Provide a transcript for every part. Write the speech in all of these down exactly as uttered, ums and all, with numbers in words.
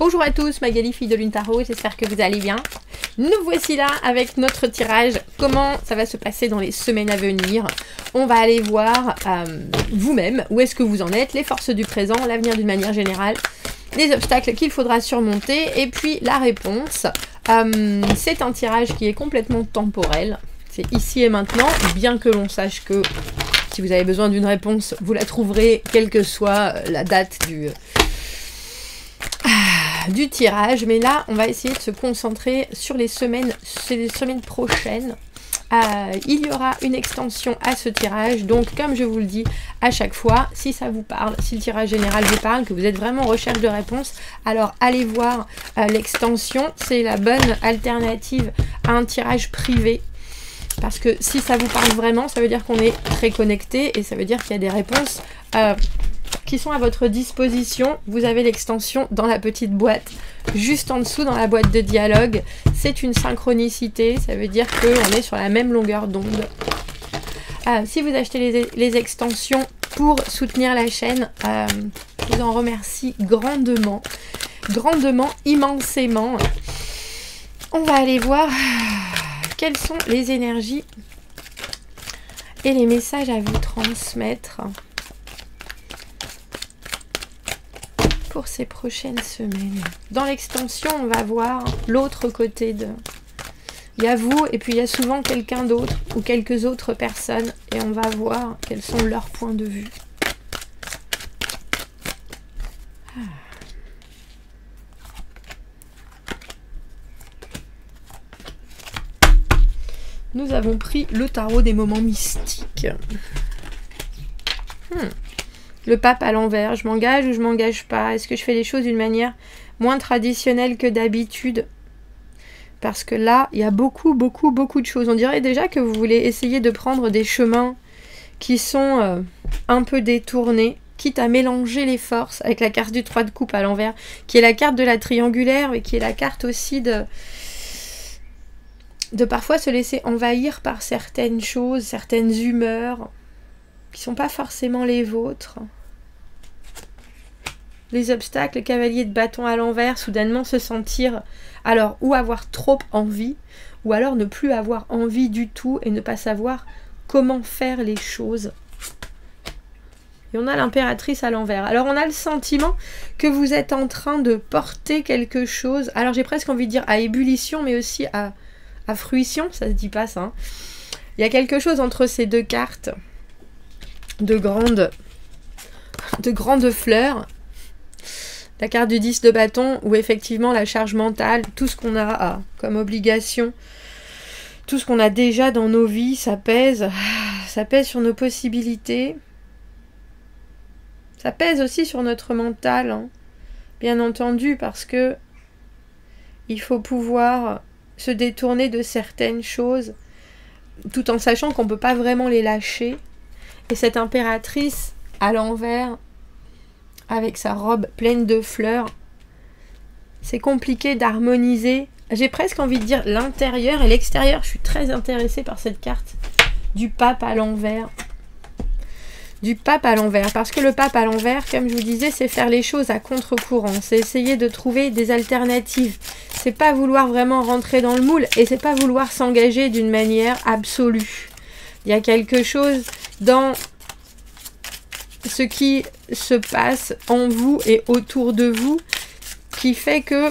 Bonjour à tous, Magali, fille de Lune Tarot, j'espère que vous allez bien. Nous voici là avec notre tirage, comment ça va se passer dans les semaines à venir. On va aller voir euh, vous-même, où est-ce que vous en êtes, les forces du présent, l'avenir d'une manière générale, les obstacles qu'il faudra surmonter et puis la réponse. Euh, c'est un tirage qui est complètement temporel, c'est ici et maintenant, bien que l'on sache que si vous avez besoin d'une réponse, vous la trouverez quelle que soit la date du... du tirage, mais là on va essayer de se concentrer sur les semaines, sur les semaines prochaines. Euh, il y aura une extension à ce tirage, donc comme je vous le dis à chaque fois, si ça vous parle, si le tirage général vous parle, que vous êtes vraiment en recherche de réponses, alors allez voir euh, l'extension, c'est la bonne alternative à un tirage privé. Parce que si ça vous parle vraiment, ça veut dire qu'on est très connecté et ça veut dire qu'il y a des réponses euh, qui sont à votre disposition. Vous avez l'extension dans la petite boîte, juste en dessous dans la boîte de dialogue. C'est une synchronicité, ça veut dire qu'on est sur la même longueur d'onde. Euh, si vous achetez les, les extensions pour soutenir la chaîne, euh, je vous en remercie grandement, grandement, immensément. On va aller voir... quelles sont les énergies et les messages à vous transmettre pour ces prochaines semaines. Dans l'extension, on va voir l'autre côté de... Il y a vous et puis il y a souvent quelqu'un d'autre ou quelques autres personnes et on va voir quels sont leurs points de vue. Ah. Nous avons pris le tarot des moments mystiques. Hmm. Le pape à l'envers. Je m'engage ou je m'engage pas? Est-ce que je fais les choses d'une manière moins traditionnelle que d'habitude? Parce que là, il y a beaucoup, beaucoup, beaucoup de choses. On dirait déjà que vous voulez essayer de prendre des chemins qui sont euh, un peu détournés, quitte à mélanger les forces avec la carte du trois de coupe à l'envers, qui est la carte de la triangulaire et qui est la carte aussi de... de parfois se laisser envahir par certaines choses, certaines humeurs qui ne sont pas forcément les vôtres. Les obstacles, cavalier de bâton à l'envers, soudainement se sentir, alors ou avoir trop envie, ou alors ne plus avoir envie du tout et ne pas savoir comment faire les choses. Et on a l'impératrice à l'envers. Alors on a le sentiment que vous êtes en train de porter quelque chose, alors j'ai presque envie de dire à ébullition, mais aussi à... à fruition, ça se dit pas ça. Hein. Il y a quelque chose entre ces deux cartes de grandes de grandes fleurs. La carte du dix de bâton où effectivement la charge mentale, tout ce qu'on a ah, comme obligation, tout ce qu'on a déjà dans nos vies, ça pèse, ça pèse sur nos possibilités. Ça pèse aussi sur notre mental, hein. Bien entendu, parce que il faut pouvoir se détourner de certaines choses, tout en sachant qu'on ne peut pas vraiment les lâcher. Et cette impératrice à l'envers, avec sa robe pleine de fleurs, c'est compliqué d'harmoniser. J'ai presque envie de dire l'intérieur et l'extérieur. Je suis très intéressée par cette carte du pape à l'envers. Du pape à l'envers, parce que le pape à l'envers, comme je vous disais, c'est faire les choses à contre-courant, c'est essayer de trouver des alternatives, c'est pas vouloir vraiment rentrer dans le moule et c'est pas vouloir s'engager d'une manière absolue. Il y a quelque chose dans ce qui se passe en vous et autour de vous qui fait que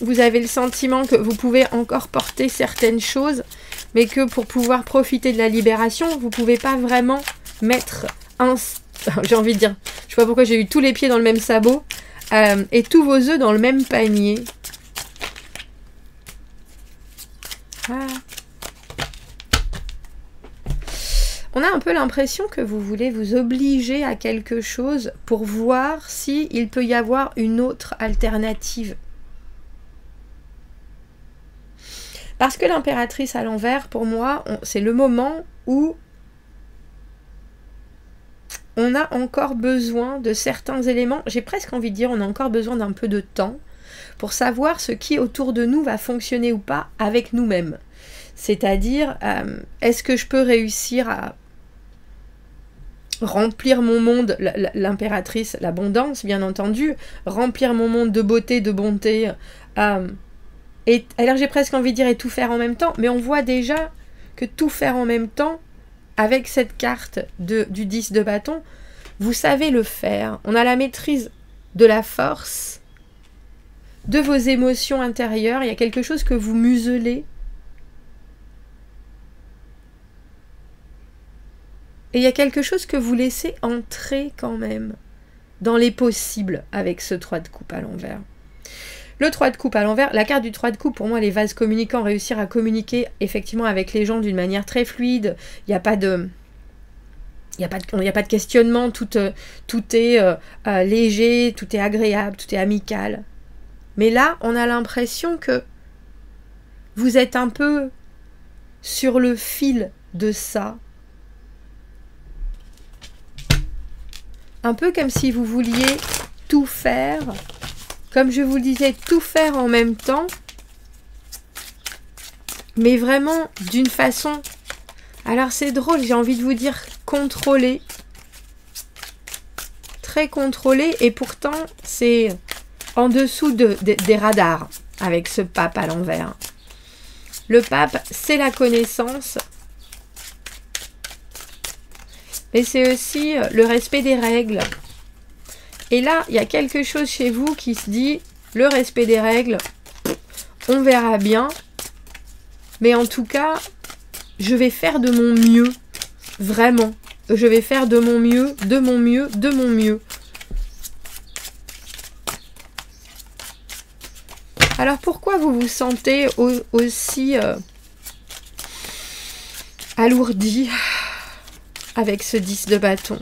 vous avez le sentiment que vous pouvez encore porter certaines choses, mais que pour pouvoir profiter de la libération, vous pouvez pas vraiment mettre... j'ai envie de dire, je sais pas pourquoi j'ai eu tous les pieds dans le même sabot euh, et tous vos œufs dans le même panier. Ah. On a un peu l'impression que vous voulez vous obliger à quelque chose pour voir si il peut y avoir une autre alternative. Parce que l'impératrice à l'envers, pour moi, c'est le moment où on a encore besoin de certains éléments, j'ai presque envie de dire on a encore besoin d'un peu de temps pour savoir ce qui autour de nous va fonctionner ou pas avec nous-mêmes. C'est-à-dire, euh, est-ce que je peux réussir à remplir mon monde, l'impératrice, l'abondance, bien entendu, remplir mon monde de beauté, de bonté, euh, et alors j'ai presque envie de dire et tout faire en même temps, mais on voit déjà que tout faire en même temps, avec cette carte de, du dix de bâton, vous savez le faire. On a la maîtrise de la force, de vos émotions intérieures, il y a quelque chose que vous muselez. Et il y a quelque chose que vous laissez entrer quand même dans les possibles avec ce trois de coupe à l'envers. Le trois de coupe à l'envers, la carte du trois de coupe, pour moi, les vases communicants, réussir à communiquer effectivement avec les gens d'une manière très fluide. Il n'y a pas de... Il n'y a pas de, il n'y a pas de questionnement, tout, tout est euh, euh, léger, tout est agréable, tout est amical. Mais là, on a l'impression que vous êtes un peu sur le fil de ça. Un peu comme si vous vouliez tout faire, comme je vous le disais, tout faire en même temps, mais vraiment d'une façon... Alors c'est drôle, j'ai envie de vous dire contrôlé, très contrôlé, et pourtant c'est en dessous de, de, des radars avec ce pape à l'envers. Le pape, c'est la connaissance, mais c'est aussi le respect des règles. Et là, il y a quelque chose chez vous qui se dit, le respect des règles, on verra bien, mais en tout cas... Je vais faire de mon mieux, vraiment. Je vais faire de mon mieux, de mon mieux, de mon mieux. Alors pourquoi vous vous sentez au aussi euh, alourdi avec ce dix de bâton?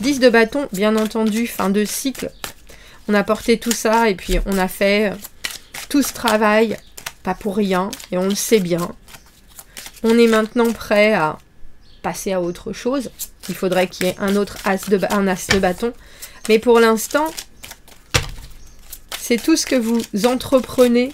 dix de bâton, bien entendu, fin de cycle. On a porté tout ça et puis on a fait tout ce travail, pas pour rien, et on le sait bien. On est maintenant prêt à passer à autre chose. Il faudrait qu'il y ait un autre as de, un as de bâton. Mais pour l'instant, c'est tout ce que vous entreprenez.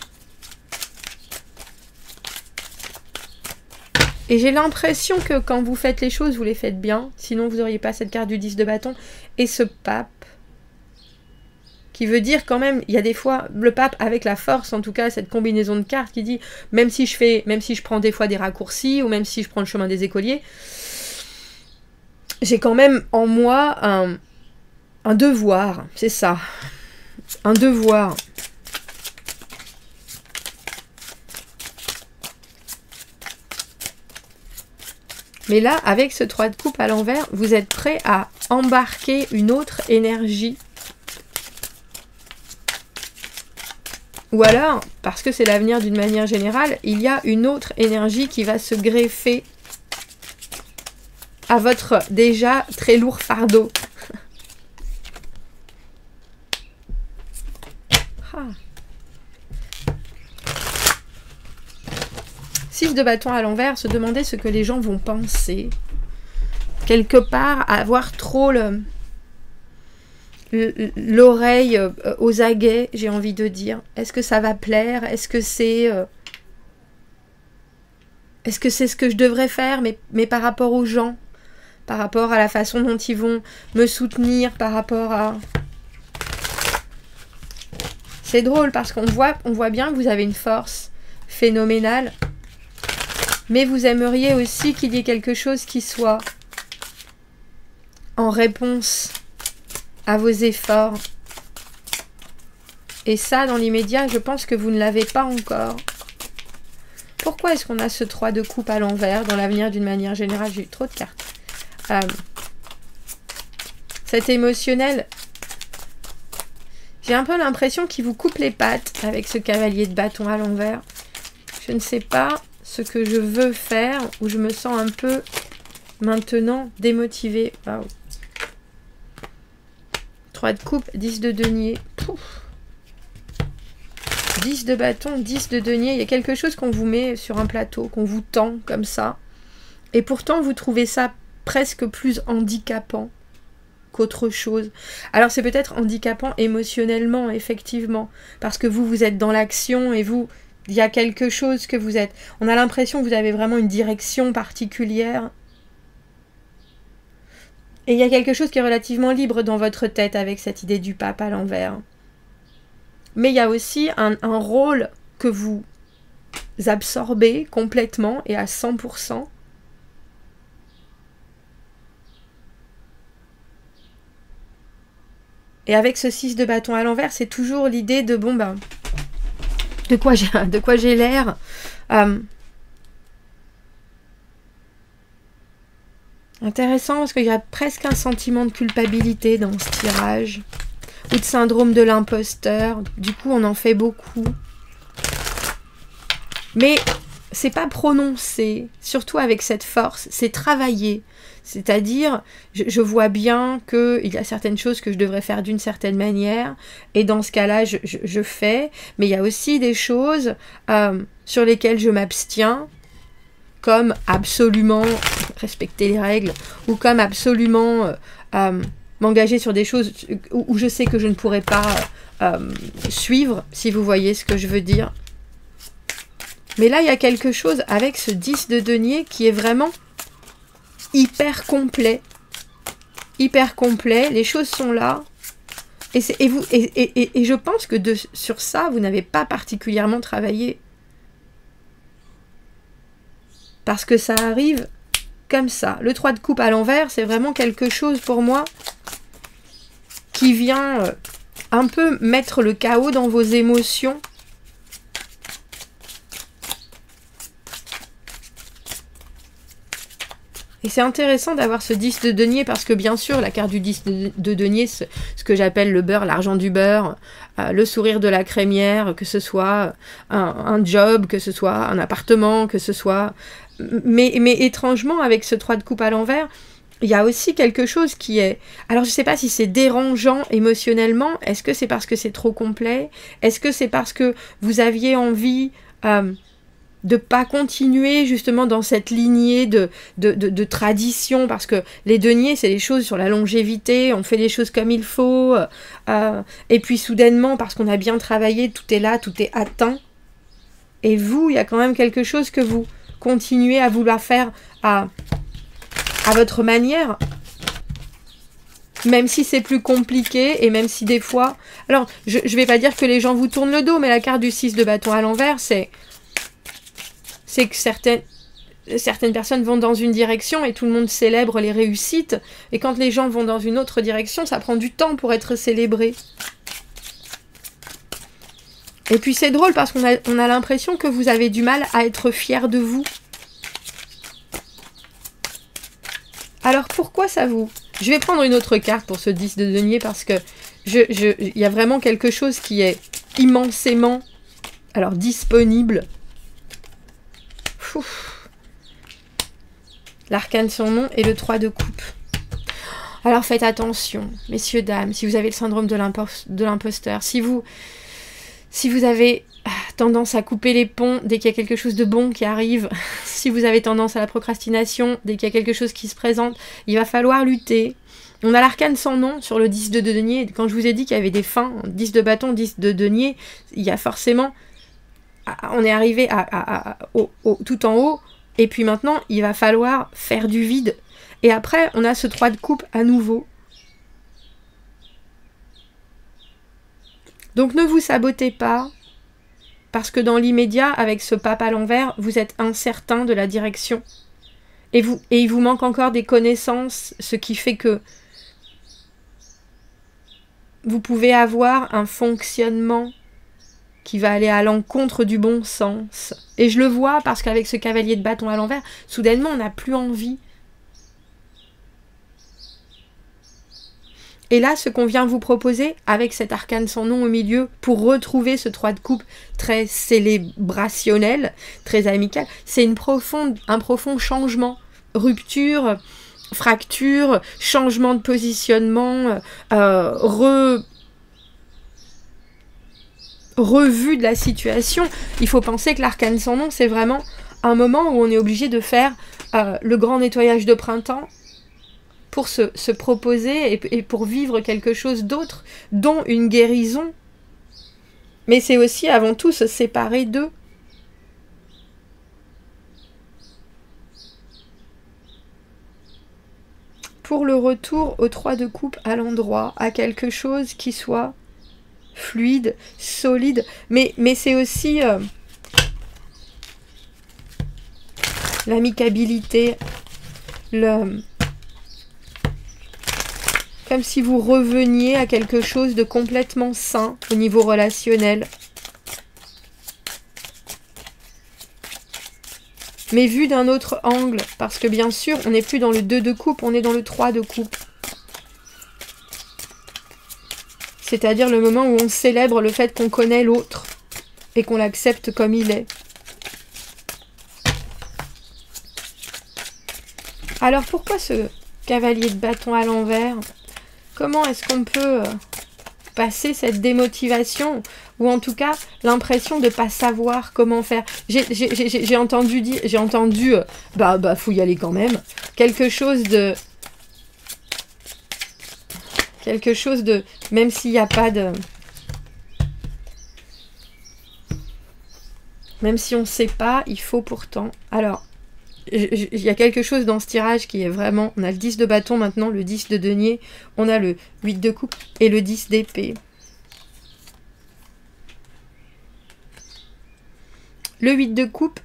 Et j'ai l'impression que quand vous faites les choses, vous les faites bien. Sinon, vous n'auriez pas cette carte du dix de bâton. Et ce pape, qui veut dire quand même, il y a des fois, le pape avec la force, en tout cas, cette combinaison de cartes qui dit, même si je fais, même si je prends des fois des raccourcis, ou même si je prends le chemin des écoliers, j'ai quand même en moi un, un devoir, c'est ça, un devoir. Mais là, avec ce trois de coupe à l'envers, vous êtes prêt à embarquer une autre énergie. Ou alors, parce que c'est l'avenir d'une manière générale, il y a une autre énergie qui va se greffer à votre déjà très lourd fardeau. Ah. six de bâton à l'envers, se demander ce que les gens vont penser. Quelque part, avoir trop le... l'oreille aux aguets, j'ai envie de dire. Est-ce que ça va plaire? Est-ce que c'est... Euh... Est-ce que c'est ce que je devrais faire? Mais, mais par rapport aux gens, par rapport à la façon dont ils vont me soutenir, par rapport à... C'est drôle parce qu'on voit, on voit bien que vous avez une force phénoménale, mais vous aimeriez aussi qu'il y ait quelque chose qui soit en réponse... à vos efforts. Et ça, dans l'immédiat, je pense que vous ne l'avez pas encore. Pourquoi est-ce qu'on a ce trois de coupe à l'envers dans l'avenir d'une manière générale? J'ai eu trop de cartes. Euh, cet émotionnel, j'ai un peu l'impression qu'il vous coupe les pattes avec ce cavalier de bâton à l'envers. Je ne sais pas ce que je veux faire, ou je me sens un peu maintenant démotivée. Waouh. trois de coupe, dix de denier, pouf. dix de bâton, dix de denier, il y a quelque chose qu'on vous met sur un plateau, qu'on vous tend comme ça, et pourtant vous trouvez ça presque plus handicapant qu'autre chose. Alors c'est peut-être handicapant émotionnellement, effectivement, parce que vous, vous êtes dans l'action, et vous, il y a quelque chose que vous êtes, on a l'impression que vous avez vraiment une direction particulière. Et il y a quelque chose qui est relativement libre dans votre tête avec cette idée du pape à l'envers. Mais il y a aussi un, un rôle que vous absorbez complètement et à cent pour cent. Et avec ce six de bâton à l'envers, c'est toujours l'idée de, bon ben, de quoi j'ai de quoi j'ai l'air. Euh, intéressant parce qu'il y a presque un sentiment de culpabilité dans ce tirage. Ou de syndrome de l'imposteur. Du coup, on en fait beaucoup. Mais c'est pas prononcé, surtout avec cette force, c'est travaillé. C'est-à-dire, je, je vois bien qu'il y a certaines choses que je devrais faire d'une certaine manière, et dans ce cas-là, je, je, je fais, mais il y a aussi des choses euh, sur lesquelles je m'abstiens, comme absolument respecter les règles, ou comme absolument euh, euh, m'engager sur des choses où, où je sais que je ne pourrais pas euh, suivre, si vous voyez ce que je veux dire. Mais là, il y a quelque chose avec ce dix de denier qui est vraiment hyper complet. Hyper complet, les choses sont là. Et, et, vous, et, et, et, et je pense que de, sur ça, vous n'avez pas particulièrement travaillé. Parce que ça arrive comme ça. Le trois de coupe à l'envers, c'est vraiment quelque chose pour moi qui vient un peu mettre le chaos dans vos émotions. Et c'est intéressant d'avoir ce dix de denier parce que bien sûr, la carte du dix de denier, ce, ce que j'appelle le beurre, l'argent du beurre, euh, le sourire de la crémière, que ce soit un, un job, que ce soit un appartement, que ce soit... Mais, mais étrangement, avec ce trois de coupe à l'envers, il y a aussi quelque chose qui est... Alors, je ne sais pas si c'est dérangeant émotionnellement. Est-ce que c'est parce que c'est trop complet? Est-ce que c'est parce que vous aviez envie... Euh, de ne pas continuer justement dans cette lignée de, de, de, de tradition, parce que les deniers, c'est les choses sur la longévité, on fait les choses comme il faut, euh, et puis soudainement, parce qu'on a bien travaillé, tout est là, tout est atteint. Et vous, il y a quand même quelque chose que vous continuez à vouloir faire à, à votre manière, même si c'est plus compliqué et même si des fois... Alors, je ne vais pas dire que les gens vous tournent le dos, mais la carte du six de bâton à l'envers, c'est... c'est que certaines, certaines personnes vont dans une direction et tout le monde célèbre les réussites. Et quand les gens vont dans une autre direction, ça prend du temps pour être célébré. Et puis c'est drôle parce qu'on a, on a l'impression que vous avez du mal à être fier de vous. Alors pourquoi ça vous... Je vais prendre une autre carte pour ce dix de denier parce que je, je, y a vraiment quelque chose qui est immensément alors, disponible. L'arcane sans nom et le trois de coupe. Alors faites attention, messieurs, dames, si vous avez le syndrome de l'imposteur, si vous, si vous avez tendance à couper les ponts dès qu'il y a quelque chose de bon qui arrive, si vous avez tendance à la procrastination dès qu'il y a quelque chose qui se présente, il va falloir lutter. On a l'arcane sans nom sur le dix de denier. Quand je vous ai dit qu'il y avait des fins, dix de bâton, dix de denier, il y a forcément... on est arrivé à, à, à, au, au, tout en haut, et puis maintenant, il va falloir faire du vide. Et après, on a ce trois de coupe à nouveau. Donc ne vous sabotez pas, parce que dans l'immédiat, avec ce pape à l'envers, vous êtes incertain de la direction. Et, vous, et il vous manque encore des connaissances, ce qui fait que vous pouvez avoir un fonctionnement qui va aller à l'encontre du bon sens. Et je le vois parce qu'avec ce cavalier de bâton à l'envers, soudainement, on n'a plus envie. Et là, ce qu'on vient vous proposer, avec cet arcane sans nom au milieu, pour retrouver ce trois de coupe très célébrationnel, très amical, c'est une profonde, un profond changement, rupture, fracture, changement de positionnement, euh, re... revue de la situation. Il faut penser que l'arcane sans nom, c'est vraiment un moment où on est obligé de faire euh, le grand nettoyage de printemps pour se, se proposer et, et pour vivre quelque chose d'autre, dont une guérison. Mais c'est aussi avant tout se séparer d'eux. pour le retour au trois de coupe à l'endroit, à quelque chose qui soit fluide, solide. Mais, mais c'est aussi euh, l'amicabilité, le... comme si vous reveniez à quelque chose de complètement sain au niveau relationnel. Mais vu d'un autre angle, parce que bien sûr, on n'est plus dans le deux de coupe, on est dans le trois de coupe. C'est-à-dire le moment où on célèbre le fait qu'on connaît l'autre et qu'on l'accepte comme il est. Alors pourquoi ce cavalier de bâton à l'envers ? Comment est-ce qu'on peut passer cette démotivation ou en tout cas l'impression de ne pas savoir comment faire? J'ai entendu dire, j'ai entendu, euh, bah bah faut y aller quand même. Quelque chose de, quelque chose de, même s'il n'y a pas de, même si on ne sait pas, il faut pourtant. Alors, il y a quelque chose dans ce tirage qui est vraiment... On a le dix de bâton maintenant, le dix de denier, on a le huit de coupe et le dix d'épée. Le huit de coupe,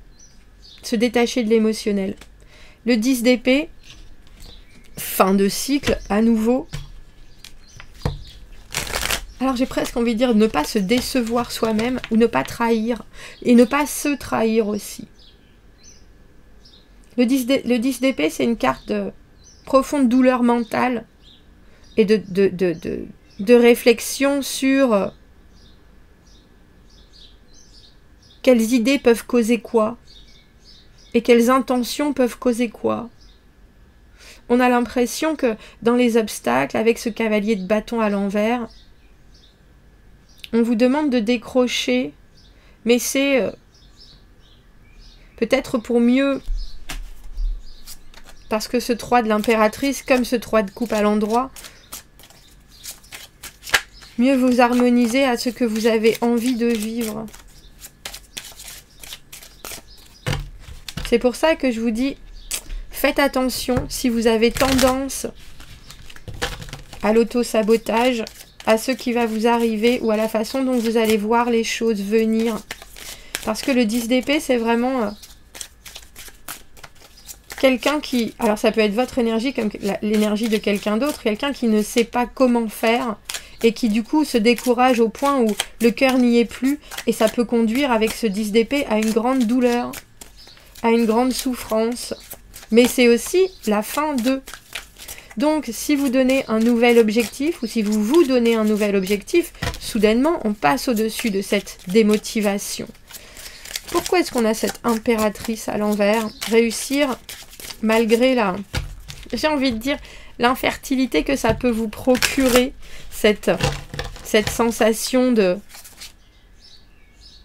se détacher de l'émotionnel. Le dix d'épée, fin de cycle, à nouveau. Alors j'ai presque envie de dire ne pas se décevoir soi-même ou ne pas trahir. Et ne pas se trahir aussi. Le dix d'épée, c'est une carte de profonde douleur mentale et de, de, de, de, de réflexion sur quelles idées peuvent causer quoi et quelles intentions peuvent causer quoi. On a l'impression que dans les obstacles, avec ce cavalier de bâton à l'envers, on vous demande de décrocher, mais c'est euh, peut-être pour mieux... Parce que ce trois de l'impératrice, comme ce trois de coupe à l'endroit, mieux vous harmoniser à ce que vous avez envie de vivre. C'est pour ça que je vous dis, faites attention si vous avez tendance à l'auto-sabotage, à ce qui va vous arriver ou à la façon dont vous allez voir les choses venir. Parce que le dix d'épée, c'est vraiment... Quelqu'un qui, alors ça peut être votre énergie comme l'énergie de quelqu'un d'autre, quelqu'un qui ne sait pas comment faire et qui du coup se décourage au point où le cœur n'y est plus et ça peut conduire avec ce dix d'épée à une grande douleur, à une grande souffrance. Mais c'est aussi la fin de. Donc si vous donnez un nouvel objectif ou si vous vous donnez un nouvel objectif, soudainement on passe au-dessus de cette démotivation. Pourquoi est-ce qu'on a cette impératrice à l'envers? Réussir malgré la, j'ai envie de dire, l'infertilité que ça peut vous procurer, cette, cette sensation de,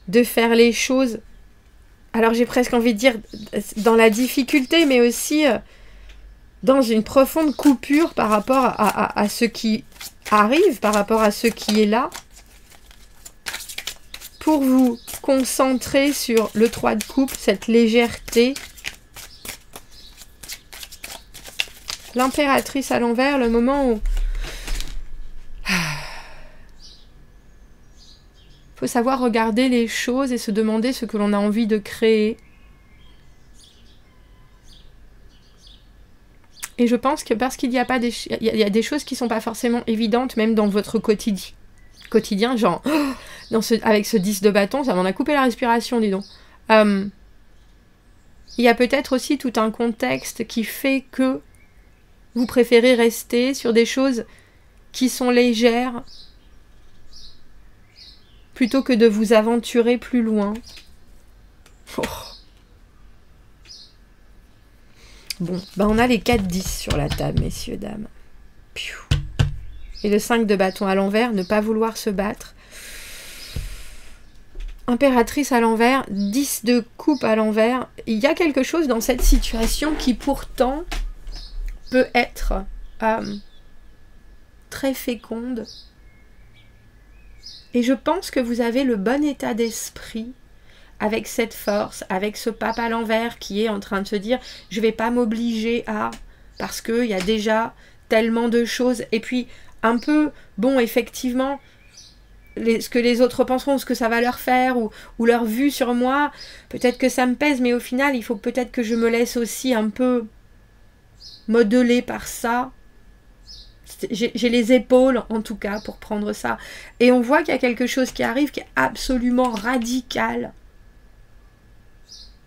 de faire les choses, alors j'ai presque envie de dire dans la difficulté, mais aussi dans une profonde coupure par rapport à, à, à ce qui arrive, par rapport à ce qui est là, pour vous concentrer sur le trois de coupe, cette légèreté. L'impératrice à l'envers, le moment où... Il faut savoir regarder les choses et se demander ce que l'on a envie de créer. Et je pense que parce qu'il n'y a pas des... Il y a des choses qui ne sont pas forcément évidentes, même dans votre quotidien. Quotidien, genre... Dans ce, avec ce dix de bâton, ça m'en a coupé la respiration, dis donc. Euh, il y a peut-être aussi tout un contexte qui fait que vous préférez rester sur des choses qui sont légères plutôt que de vous aventurer plus loin. Oh. Bon, ben on a les quatre dix sur la table, messieurs, dames. Et le cinq de bâton à l'envers, ne pas vouloir se battre. Impératrice à l'envers, dix de coupe à l'envers. Il y a quelque chose dans cette situation qui pourtant peut être euh, très féconde. Et je pense que vous avez le bon état d'esprit avec cette force, avec ce pape à l'envers qui est en train de se dire « je ne vais pas m'obliger à... » parce qu'il y a déjà tellement de choses. Et puis, un peu, bon, effectivement, les, ce que les autres penseront, ce que ça va leur faire, ou, ou leur vue sur moi, peut-être que ça me pèse, mais au final, il faut peut-être que je me laisse aussi un peu modeler par ça. J'ai les épaules, en tout cas, pour prendre ça. Et on voit qu'il y a quelque chose qui arrive qui est absolument radical,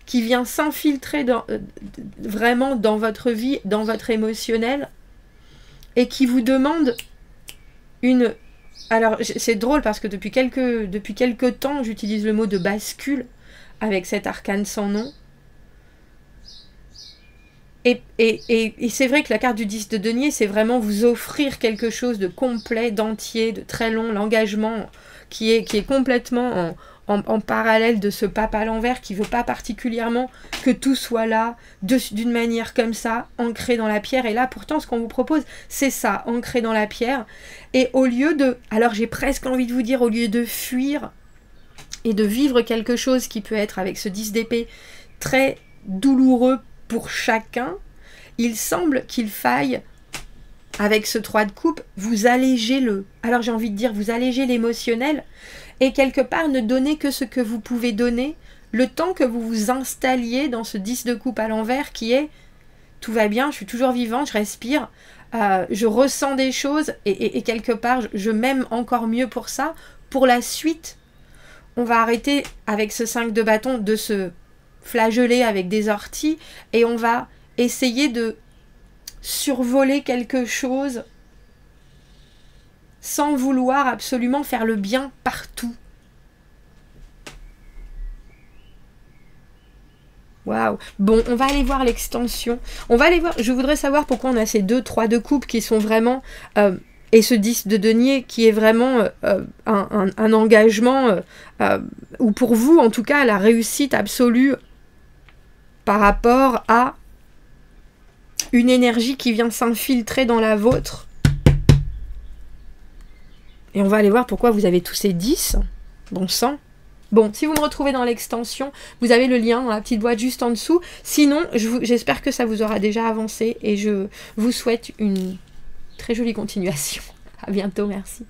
qui vient s'infiltrer dans, euh, vraiment dans votre vie, dans votre émotionnel, et qui vous demande une... Alors, c'est drôle parce que depuis quelques, depuis quelques temps, j'utilise le mot de bascule avec cet arcane sans nom. Et, et, et, et c'est vrai que la carte du dix de denier, c'est vraiment vous offrir quelque chose de complet, d'entier, de très long, l'engagement qui est, qui est complètement... en, En, en parallèle de ce pape à l'envers qui ne veut pas particulièrement que tout soit là, d'une manière comme ça, ancré dans la pierre. Et là, pourtant, ce qu'on vous propose, c'est ça, ancré dans la pierre. Et au lieu de... Alors, j'ai presque envie de vous dire, au lieu de fuir et de vivre quelque chose qui peut être, avec ce dix d'épée, très douloureux pour chacun, il semble qu'il faille... Avec ce trois de coupe, vous allégez-le. Alors j'ai envie de dire, vous allégez l'émotionnel et quelque part ne donnez que ce que vous pouvez donner, le temps que vous vous installiez dans ce dix de coupe à l'envers qui est « tout va bien, je suis toujours vivant, je respire, euh, je ressens des choses et, et, et quelque part je, je m'aime encore mieux pour ça ». Pour la suite, on va arrêter avec ce cinq de bâton de se flageller avec des orties et on va essayer de... survoler quelque chose sans vouloir absolument faire le bien partout. Waouh! Bon, on va aller voir l'extension. On va aller voir... Je voudrais savoir pourquoi on a ces deux trois de coupe qui sont vraiment... Euh, et ce dix de denier qui est vraiment euh, un, un, un engagement, euh, euh, ou pour vous en tout cas, la réussite absolue par rapport à... une énergie qui vient s'infiltrer dans la vôtre. Et on va aller voir pourquoi vous avez tous ces dix. Bon sang. Bon, si vous me retrouvez dans l'extension, vous avez le lien dans la petite boîte juste en dessous. Sinon, j'espère que ça vous aura déjà avancé et je vous souhaite une très jolie continuation. À bientôt, merci.